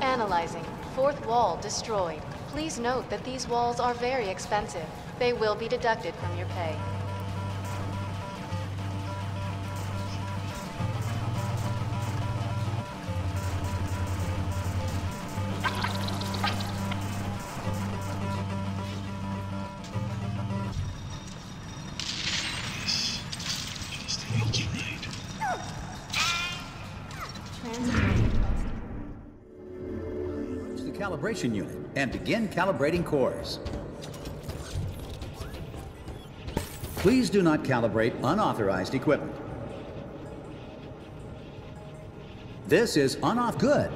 Analyzing. Fourth wall destroyed. Please note that these walls are very expensive. They will be deducted from your pay. Calibration unit and begin calibrating cores. Please do not calibrate unauthorized equipment. This is on-off good.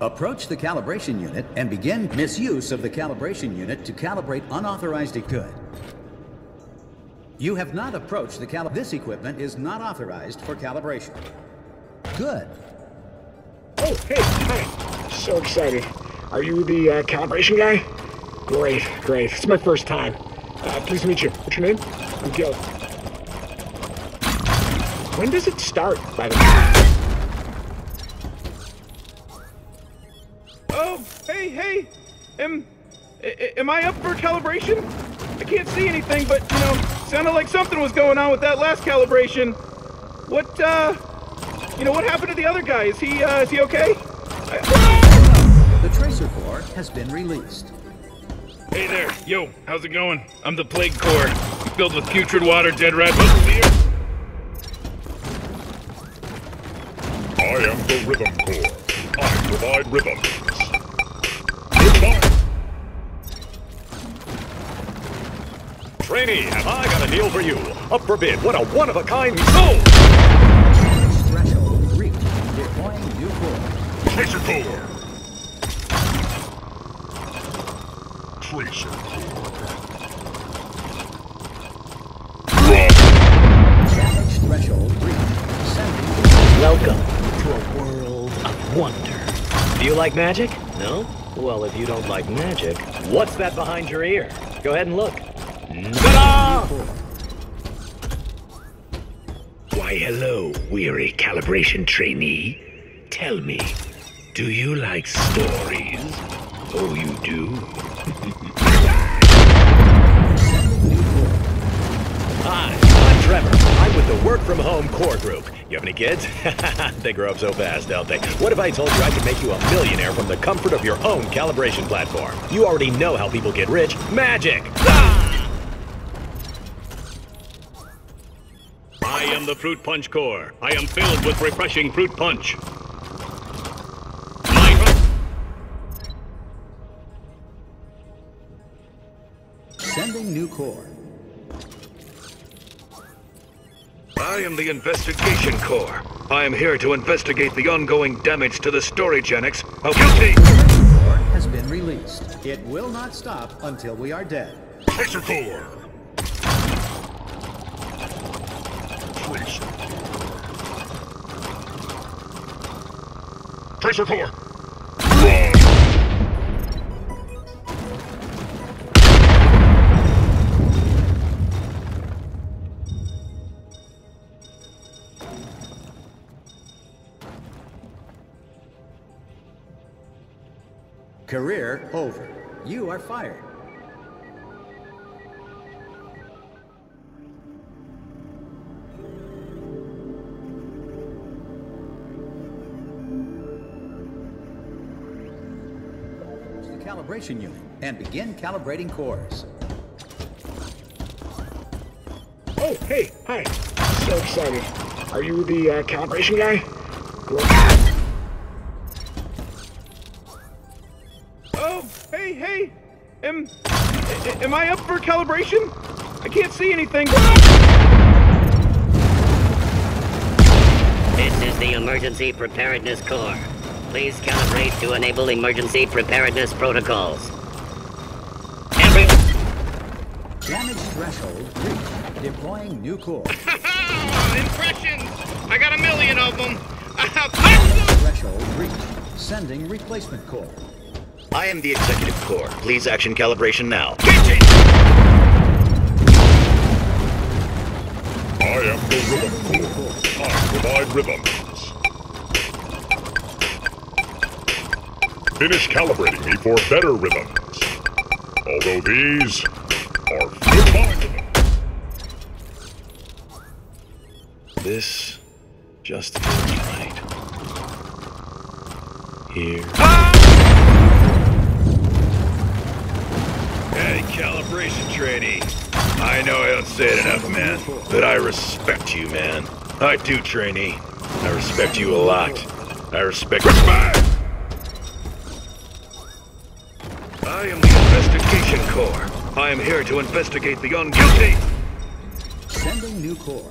Approach the calibration unit and begin misuse of the calibration unit to calibrate unauthorized good. You have not approached the this equipment is not authorized for calibration. Good. Oh, hey, hi. So excited. Are you the calibration guy? Great, great. It's my first time. Pleased to meet you. What's your name? I'm Gil. When does it start, by the way? Oh, hey. Am I up for calibration? I can't see anything, but, you know, sounded like something was going on with that last calibration. What, you know, what happened to the other guy? Is he okay? The tracer core has been released. Hey there, yo, how's it going? I'm the plague core, filled with putrid water, dead rat. I am the rhythm core. I provide rhythm. Goodbye. Trainee, have I got a deal for you? Up for bid. What a one-of-a-kind soul! Threshold reached. Deploying new core. Tracer core! Tracer core. Challenge threshold reached. Welcome to a world of wonder. Do you like magic? No? Well, if you don't like magic, what's that behind your ear? Go ahead and look. Ta-da! Why, hello, weary calibration trainee. Tell me. Do you like stories? Oh, you do? Hi, I'm Trevor. I'm with the Work From Home Core Group. You have any kids? They grow up so fast, don't they? What if I told you I could make you a millionaire from the comfort of your own calibration platform? You already know how people get rich. Magic! Ah! I am the Fruit Punch Core. I am filled with refreshing fruit punch. Sending new core. I am the Investigation Core. I am here to investigate the ongoing damage to the storygenics. Oh, guilty! Core has been released. It will not stop until we are dead. Tracer Core! Tracer Core. Tracer Core! Career over. You are fired. To the calibration unit and begin calibrating cores. Oh, hey, hi. So excited. Are you the calibration guy? Great. Hey, am I up for calibration? I can't see anything. This is the Emergency Preparedness Corps. Please calibrate to enable emergency preparedness protocols. Damage threshold reached. Deploying new core. Impressions! I got a million of them. Threshold reached. Sending replacement core. I am the Executive Corps. Please action calibration now. Kitchen! I am the Rhythm Corps. I provide rhythm. finish calibrating me for better rhythms. Although these are phenomenal. This just isn't right. Here. Ah! Hey, calibration trainee. I know I don't say it enough, man, but I respect you, man. I do, trainee. I respect you a lot. I respect you. I am the investigation corps. I am here to investigate the unguilty. Sending new corps.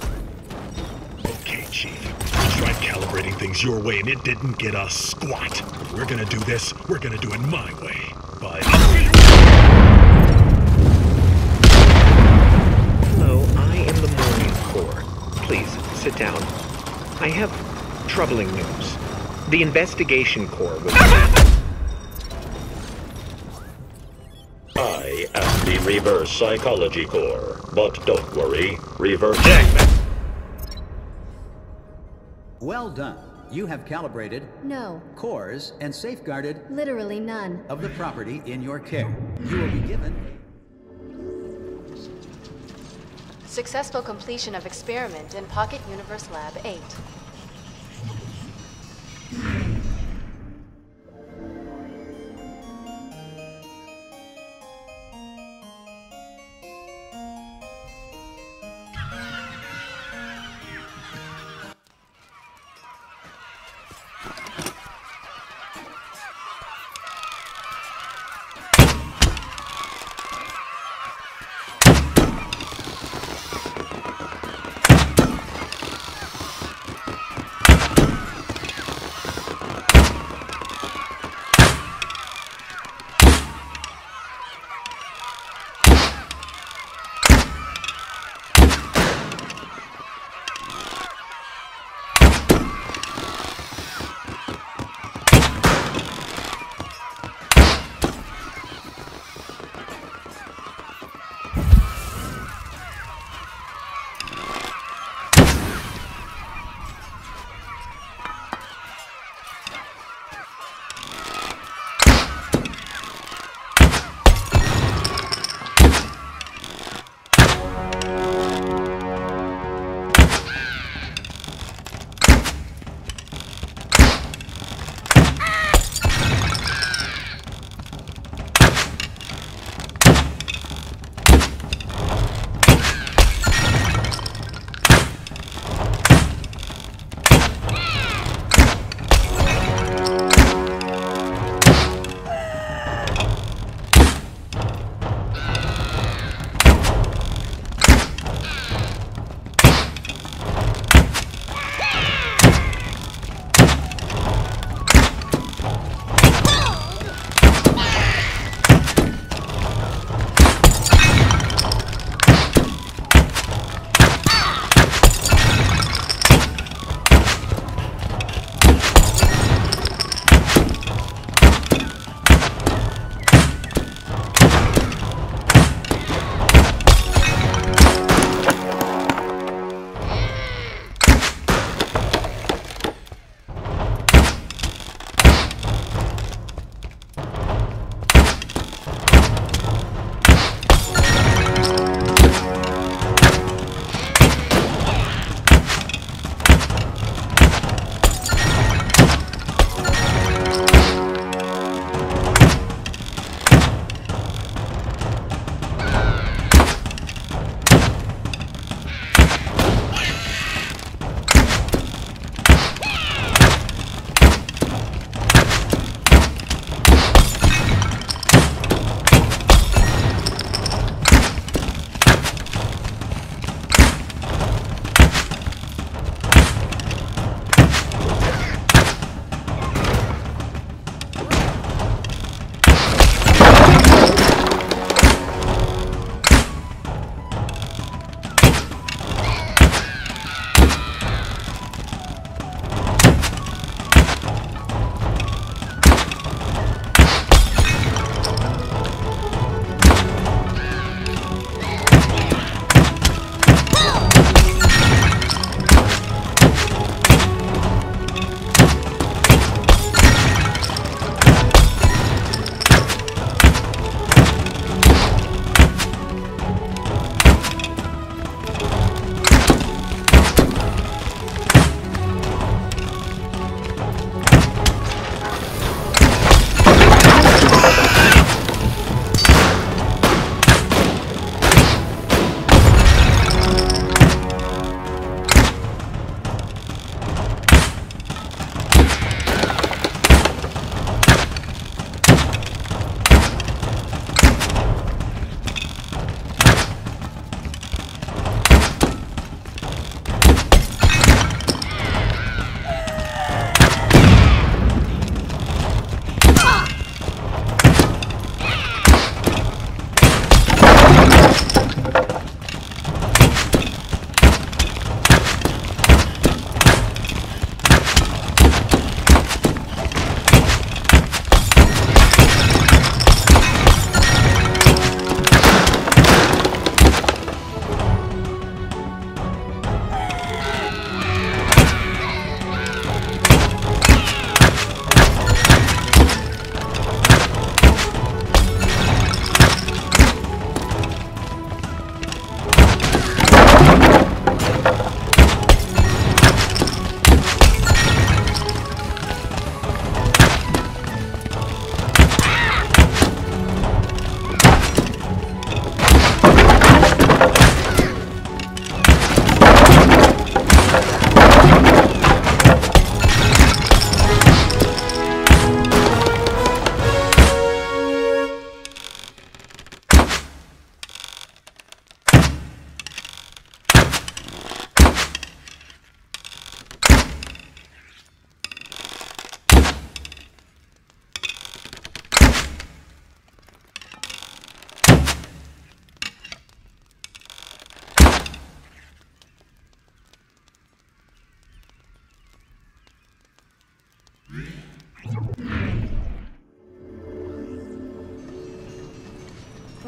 Okay, Chief. We tried calibrating things your way, and it didn't get us squat. We're gonna do this. We're gonna do it my way. But hello, I am the Marine Corps. Please sit down. I have troubling news. The investigation corps was. I am the reverse psychology corps, but don't worry, reverse. Check. Well done. You have calibrated no cores and safeguarded literally none of the property in your care. You will be given. Successful completion of experiment in Pocket Universe Lab 8.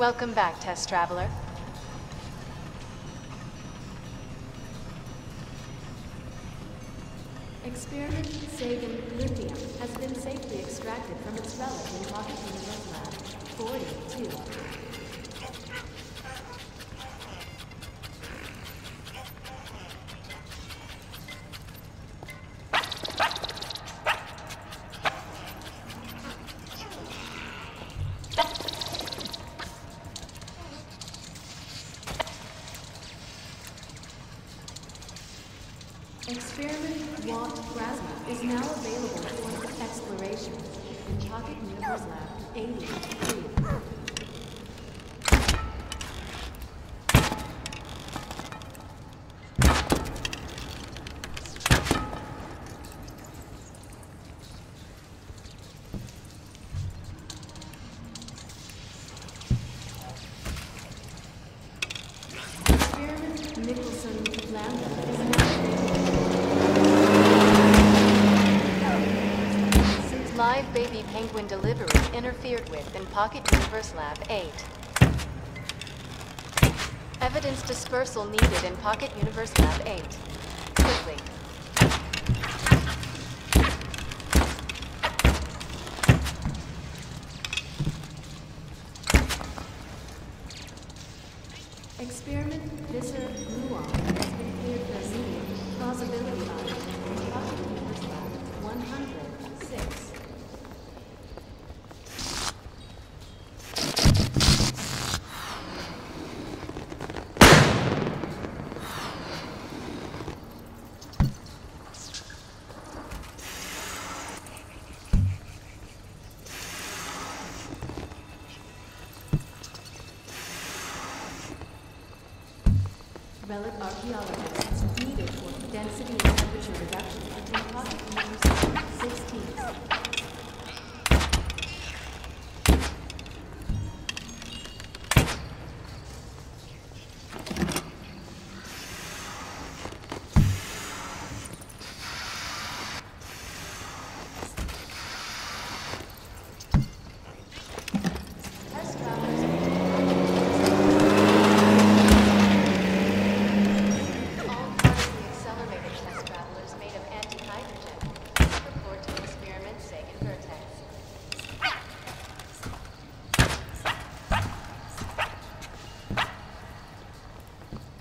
Welcome back, test traveler. Experiment Sagan Lithium has been safely extracted from its relic in Pocket Universe Lab 42. Experiment Watt Plasma is now available for exploration in Pocket Universe Lab 8. Baby penguin delivery interfered with in Pocket Universe Lab 8. Evidence dispersal needed in Pocket Universe Lab 8. Quickly. Experiment Visser Luon has been cleared for immediate plausibility audit in Pocket Universe Lab 106. Relic archaeologists needed for density and temperature reduction until Pocket Universe 16.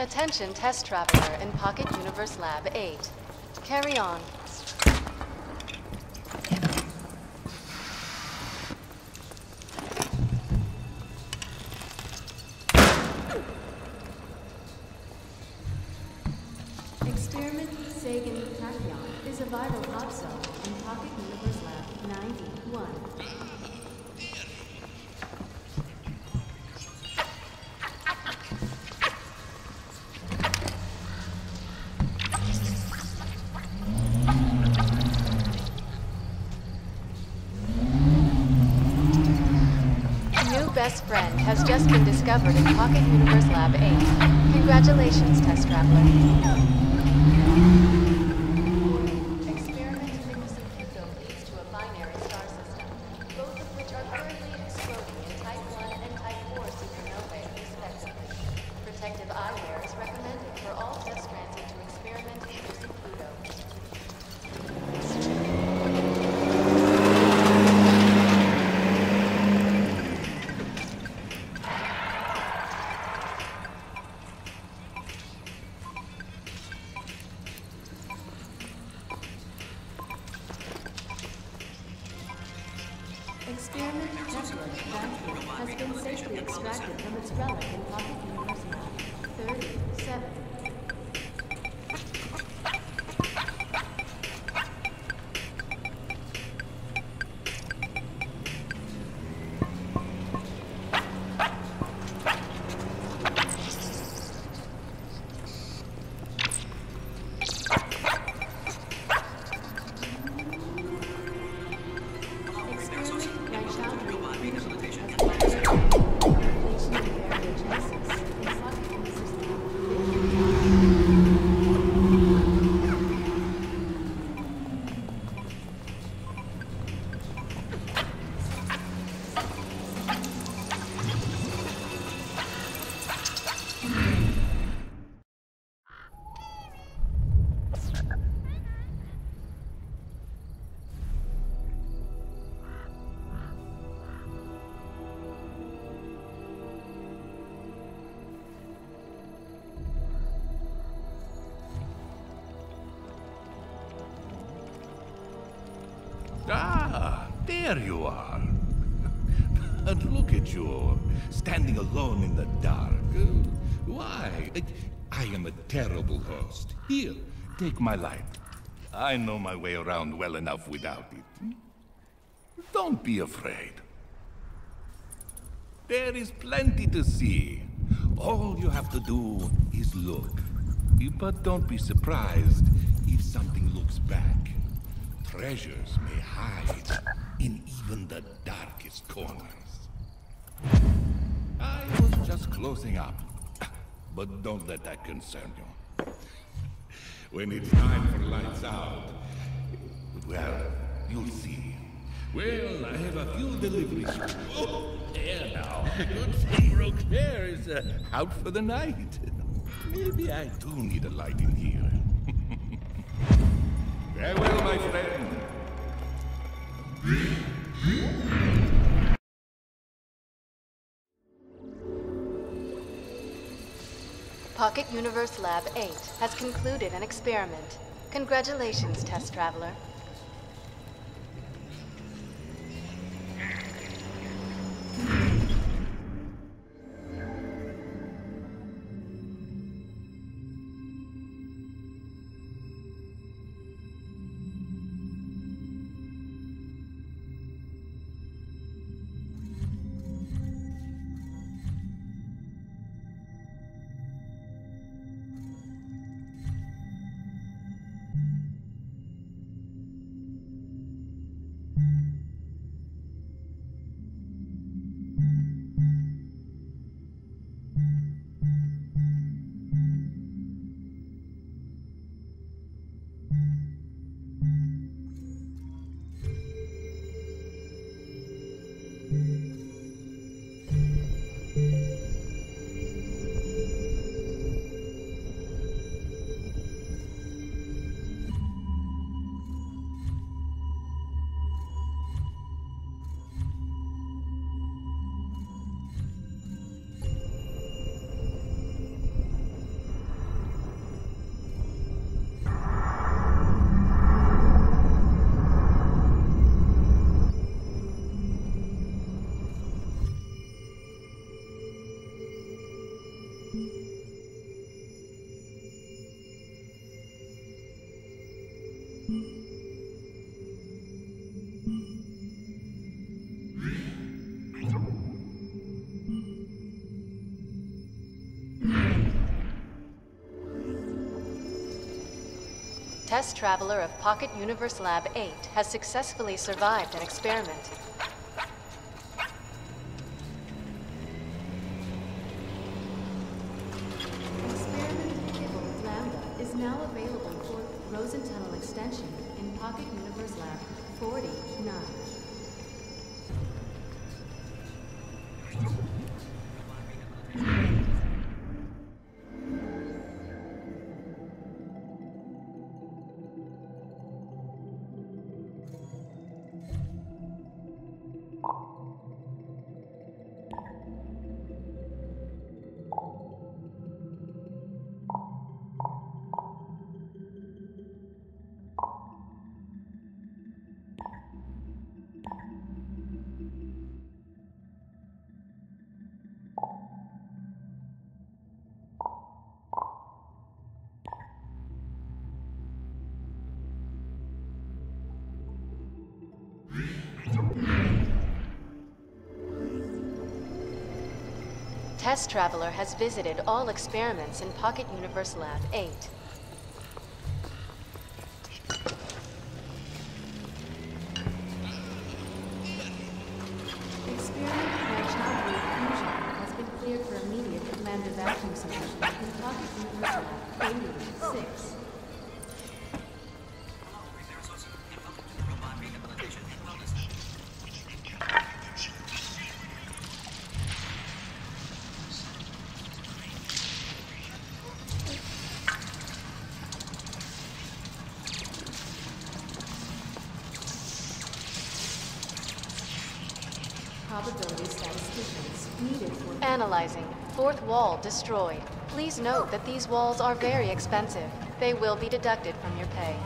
Attention test traveler in Pocket Universe Lab 8. Carry on. Experiment Sagan Tachyon is a viral hot cell in Pocket Universe Lab 91. Best friend has just been discovered in Pocket Universe Lab 8. Congratulations, test traveler. Experiment Nicholson Pluto leads to a binary star system, both of which are currently exploding in Type 1 and Type 4 supernovae, respectively. Protective eyewear is recommended for all test transit to experiment Nicholson Pluto. Experiment Network vacuum has been safely extracted from its relic in Pocket Universe Lab 37. Rehabilitation and completion of variation of There you are. And look at you, standing alone in the dark. Why? I am a terrible host. Here, take my light. I know my way around well enough without it. Don't be afraid. There is plenty to see. All you have to do is look. But don't be surprised if something looks back. Treasures may hide in even the darkest corners. I was just closing up, but don't let that concern you. When it's time for lights out, well, you'll see. Well, I have a few deliveries. Oh, there now. Good thing Roquefort is out for the night. Maybe I do need a light in here. Farewell, my friend. Pocket Universe Lab 8 has concluded an experiment. Congratulations, test traveler. Test traveler of Pocket Universe Lab 8 has successfully survived an experiment. Experiment table Lambda is now available for Rosen Tunnel extension in Pocket Universe Lab 49. Test traveler has visited all experiments in Pocket Universe Lab 8. Analyzing. Fourth wall destroyed. Please note that these walls are very expensive. They will be deducted from your pay.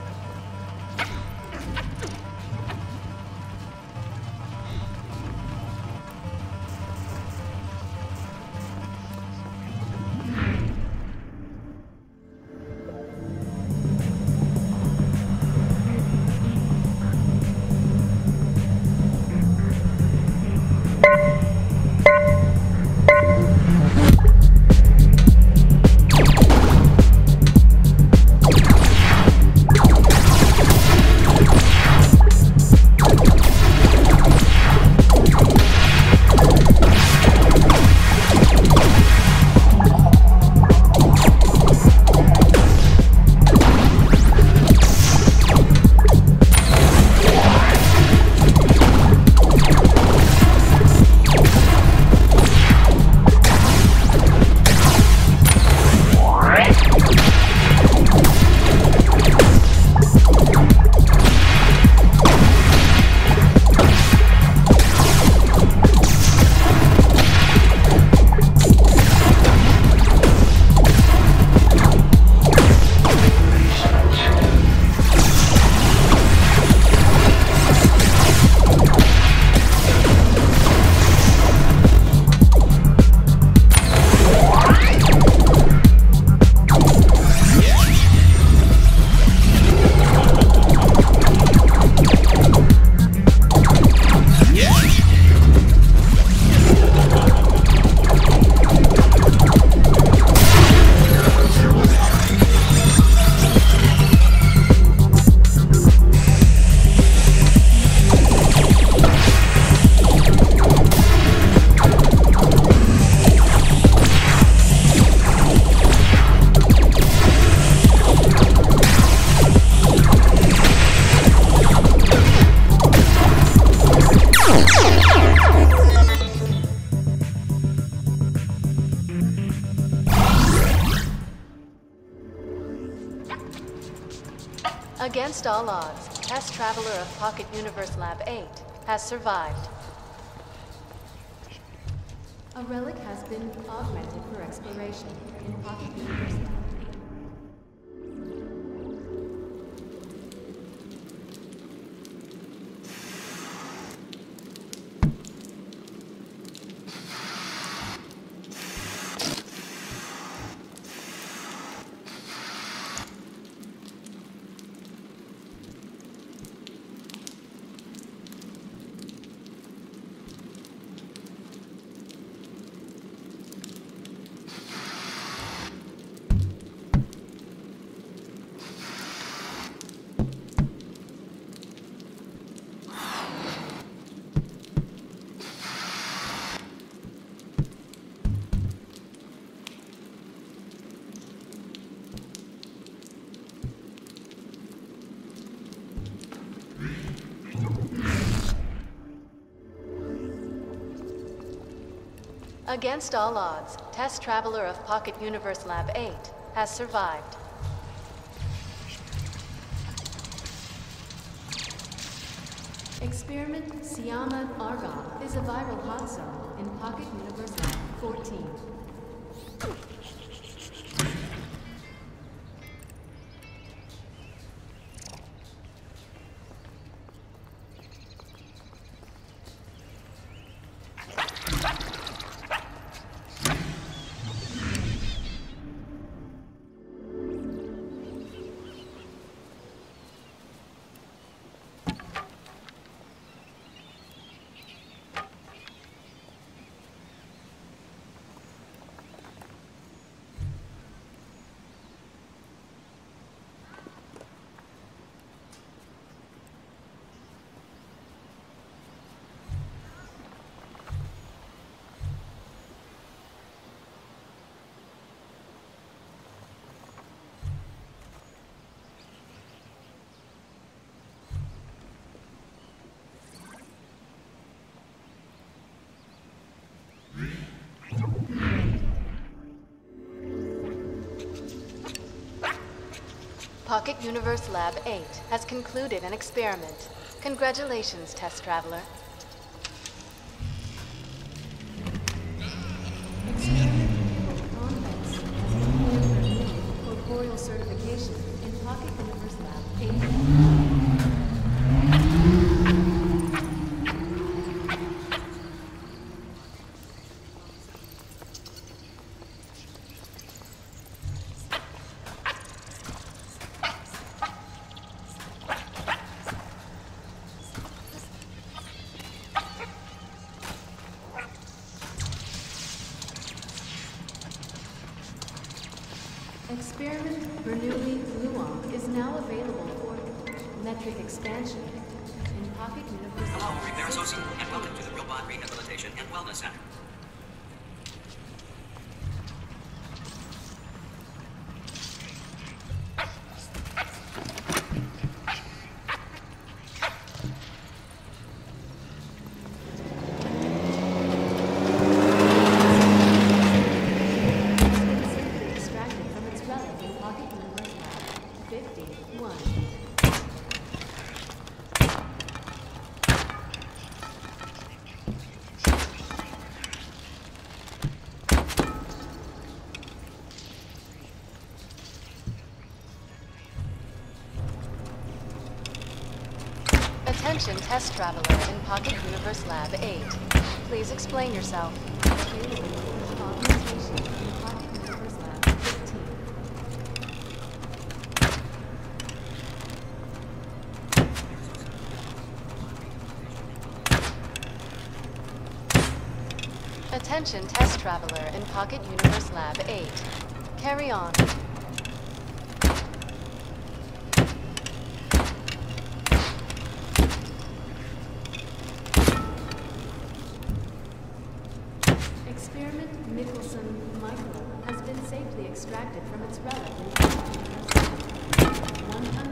Against all odds, Test Traveler of Pocket Universe Lab 8 has survived. A relic has been augmented for exploration in Pocket Universe Lab. Against all odds, Test Traveler of Pocket Universe Lab 8 has survived. Experiment Siama Argon is a viral hot zone in Pocket Universe Lab 14. Pocket Universe Lab 8 has concluded an experiment. Congratulations, Test Traveler. Experiment convex has been delivered for corporeal certification in Pocket Universe Lab 8. Experiment Bernoulli Gluon is now available for metric expansion in Pocket Universe. Hello, Repair Associate, and welcome to the Robot Rehabilitation and Wellness Center. Attention Test Traveler in Pocket Universe Lab 8. Please explain yourself. Attention Test Traveler in Pocket Universe Lab 8. Carry on. Extracted from its relic in 106.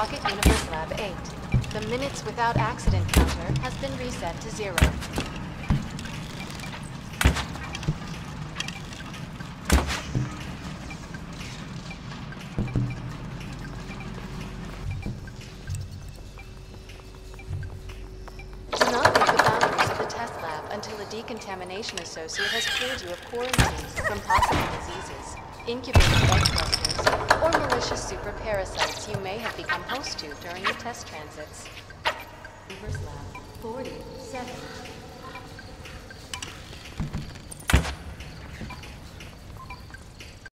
Pocket Universe Lab 8. The minutes without accident counter has been reset to 0. Do not leave the boundaries of the test lab until a decontamination associate has cleared you of quarantines from possible diseases, incubating bug clusters, or malicious super parasites you may have become host to during your test transits. Universe Lab 47.